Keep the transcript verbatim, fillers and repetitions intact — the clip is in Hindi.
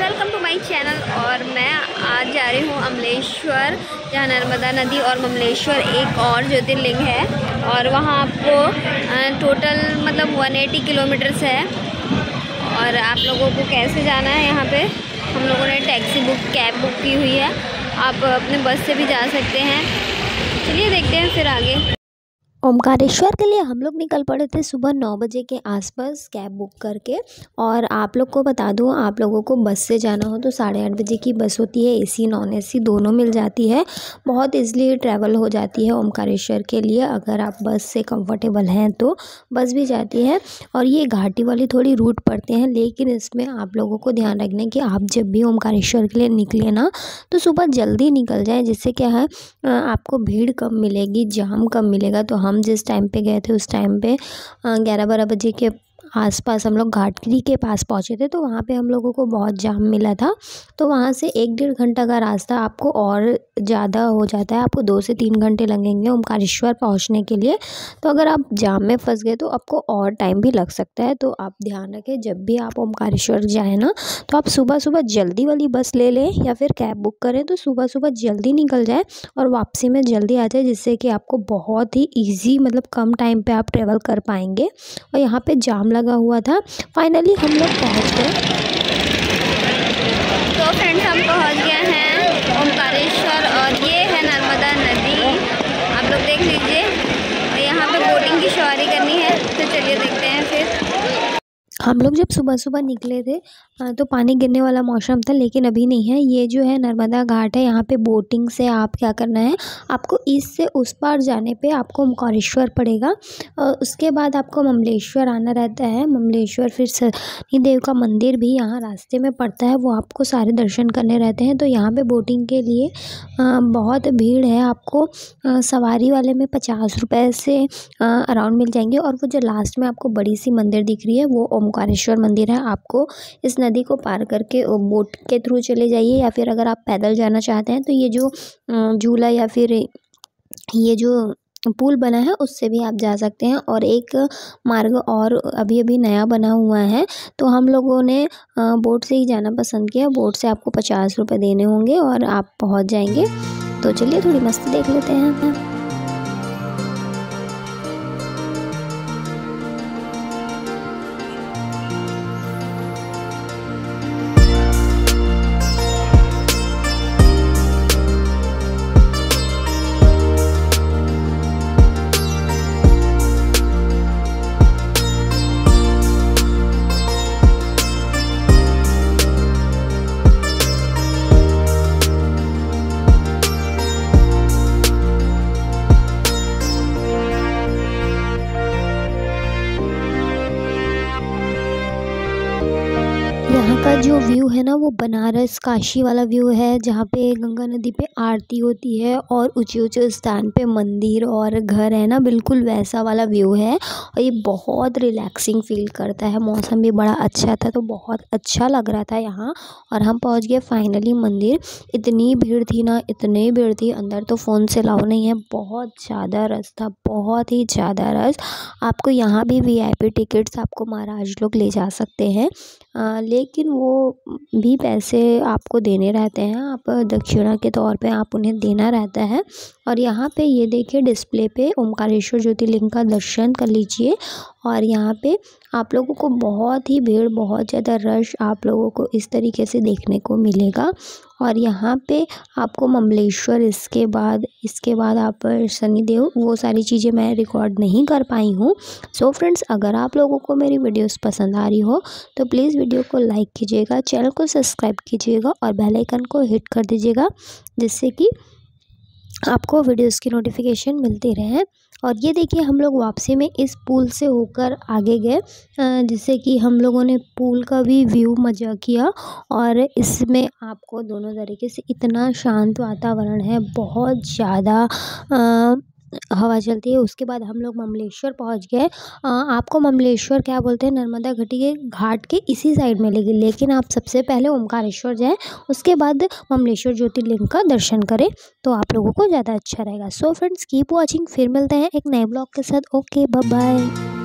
Welcome to my channel. और मैं आज जा रही हूँ अमलेश्वर, जहाँ नर्मदा नदी और ममलेश्वर एक और ज्योतिर्लिंग है, और वहाँ आपको टोटल मतलब एक सौ अस्सी किलोमीटर्स है। और आप लोगों को कैसे जाना है, यहाँ पे हम लोगों ने टैक्सी बुक कैब बुक की हुई है। आप अपने बस से भी जा सकते हैं। चलिए देखते हैं फिर आगे। ओमकारेश्वर के लिए हम लोग निकल पड़े थे सुबह नौ बजे के आसपास कैब बुक करके। और आप लोग को बता दूं, आप लोगों को बस से जाना हो तो साढ़े आठ बजे की बस होती है, एसी नॉन एसी दोनों मिल जाती है। बहुत इजीली ट्रैवल हो जाती है ओमकारेश्वर के लिए, अगर आप बस से कंफर्टेबल हैं तो बस भी जाती है। और ये घाटी वाली थोड़ी रूट पड़ते हैं, लेकिन इसमें आप लोगों को ध्यान रखना कि आप जब भी ओमकारेश्वर के लिए निकले ना तो सुबह जल्दी निकल जाए, जिससे क्या है आपको भीड़ कम मिलेगी, जाम कम मिलेगा। तो हम जिस टाइम पे गए थे उस टाइम पे ग्यारह बारह बजे के आसपास हम लोग घाटी के पास पहुंचे थे, तो वहाँ पे हम लोगों को बहुत जाम मिला था। तो वहाँ से एक डेढ़ घंटा का रास्ता आपको और ज़्यादा हो जाता है, आपको दो से तीन घंटे लगेंगे ओमकारेश्वर पहुँचने के लिए। तो अगर आप जाम में फंस गए तो आपको और टाइम भी लग सकता है। तो आप ध्यान रखें, जब भी आप ओमकारेश्वर जाएँ ना तो आप सुबह सुबह जल्दी वाली बस ले लें या फिर कैब बुक करें, तो सुबह सुबह जल्दी निकल जाए और वापसी में जल्दी आ जाए, जिससे कि आपको बहुत ही ईजी मतलब कम टाइम पर आप ट्रेवल कर पाएंगे। और यहाँ पर जाम लगा हुआ था, फाइनली हम लोग पहुँच गए। तो फ्रेंड्स, हम पहुँच गए हैं ओमकारेश्वर, और ये है नर्मदा नदी, आप लोग देख लीजिए। यहाँ पे बोटिंग की सवारी करनी है, तो चलिए देखते हैं फिर। हम लोग जब सुबह सुबह निकले थे तो पानी गिरने वाला मौसम था, लेकिन अभी नहीं है। ये जो है नर्मदा घाट है, यहाँ पे बोटिंग से आप क्या करना है, आपको इससे उस पार जाने पे आपको ओमकारेश्वर पड़ेगा। उसके बाद आपको ममलेश्वर आना रहता है। ममलेश्वर फिर शनि देव का मंदिर भी यहाँ रास्ते में पड़ता है, वो आपको सारे दर्शन करने रहते हैं। तो यहाँ पर बोटिंग के लिए बहुत भीड़ है, आपको सवारी वाले में पचास रुपये से अराउंड मिल जाएंगे। और वो जो लास्ट में आपको बड़ी सी मंदिर दिख रही है, वो ओमकारेश्वर मंदिर है। आपको इस नदी को पार करके बोट के थ्रू चले जाइए, या फिर अगर आप पैदल जाना चाहते हैं तो ये जो झूला या फिर ये जो पुल बना है उससे भी आप जा सकते हैं। और एक मार्ग और अभी अभी नया बना हुआ है, तो हम लोगों ने बोट से ही जाना पसंद किया। बोट से आपको पचास रुपये देने होंगे और आप पहुंच जाएंगे। तो चलिए थोड़ी मस्ती देख लेते हैं। का जो व्यू है ना, वो बनारस काशी वाला व्यू है, जहाँ पे गंगा नदी पे आरती होती है और ऊंचे ऊंचे स्थान पे मंदिर और घर है ना, बिल्कुल वैसा वाला व्यू है। और ये बहुत रिलैक्सिंग फील करता है। मौसम भी बड़ा अच्छा था, तो बहुत अच्छा लग रहा था यहाँ। और हम पहुँच गए फाइनली मंदिर। इतनी भीड़ थी ना, इतनी भीड़ थी, अंदर तो फ़ोन से अलाउ नहीं है। बहुत ज़्यादा रश था, बहुत ही ज़्यादा रश। आपको यहाँ भी वी आई पी टिकट्स आपको महाराज लोग ले जा सकते हैं, लेकिन वो भी पैसे आपको देने रहते हैं, आप दक्षिणा के तौर पे आप उन्हें देना रहता है। और यहाँ पे ये देखिए डिस्प्ले पे ओमकारेश्वर ज्योतिर्लिंग का दर्शन कर लीजिए। और यहाँ पे आप लोगों को बहुत ही भीड़, बहुत ज़्यादा रश आप लोगों को इस तरीके से देखने को मिलेगा। और यहाँ पे आपको ममलेश्वर, इसके बाद इसके बाद आप शनिदेव, वो सारी चीज़ें मैं रिकॉर्ड नहीं कर पाई हूँ। सो फ्रेंड्स, अगर आप लोगों को मेरी वीडियोस पसंद आ रही हो तो प्लीज़ वीडियो को लाइक कीजिएगा, चैनल को सब्सक्राइब कीजिएगा और बेल आइकन को हिट कर दीजिएगा, जिससे कि आपको वीडियोस की नोटिफिकेशन मिलती रहे। और ये देखिए हम लोग वापसी में इस पुल से होकर आगे गए, जिससे कि हम लोगों ने पुल का भी व्यू मज़ा किया। और इसमें आपको दोनों तरीके से, इतना शांत वातावरण है, बहुत ज़्यादा हवा चलती है। उसके बाद हम लोग ममलेश्वर पहुंच गए। आपको ममलेश्वर क्या बोलते हैं, नर्मदा घाटी के घाट के इसी साइड में लेगी, लेकिन आप सबसे पहले ओमकारेश्वर जाएं, उसके बाद ममलेश्वर ज्योतिर्लिंग का दर्शन करें, तो आप लोगों को ज़्यादा अच्छा रहेगा। सो फ्रेंड्स, कीप वॉचिंग, फिर मिलते हैं एक नए ब्लॉग के साथ। Okay, bye bye.